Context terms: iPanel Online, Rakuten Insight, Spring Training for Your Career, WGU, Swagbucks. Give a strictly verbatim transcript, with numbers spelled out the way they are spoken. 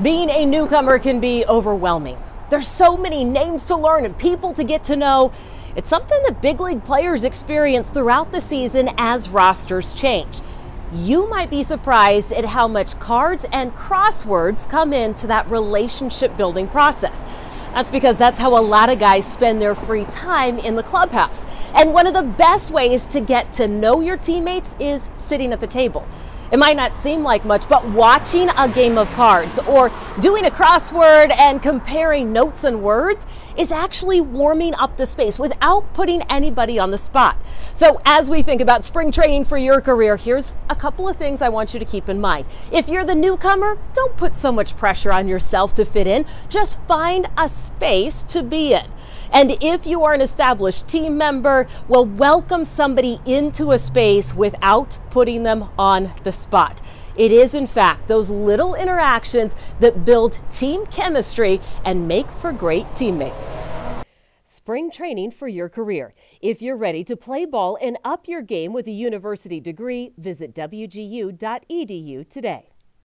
Being a newcomer can be overwhelming. There's so many names to learn and people to get to know. It's something that big league players experience throughout the season as rosters change. You might be surprised at how much cards and crosswords come into that relationship building process. That's because that's how a lot of guys spend their free time in the clubhouse. And one of the best ways to get to know your teammates is sitting at the table. It might not seem like much, but watching a game of cards or doing a crossword and comparing notes and words is actually warming up the space without putting anybody on the spot. So as we think about spring training for your career, here's a couple of things I want you to keep in mind. If you're the newcomer, don't put so much pressure on yourself to fit in. Just find a space to be in. And if you are an established team member, well, welcome somebody into a space without putting them on the spot. It is, in fact, those little interactions that build team chemistry and make for great teammates. Spring training for your career. If you're ready to play ball and up your game with a university degree, visit W G U dot E D U today.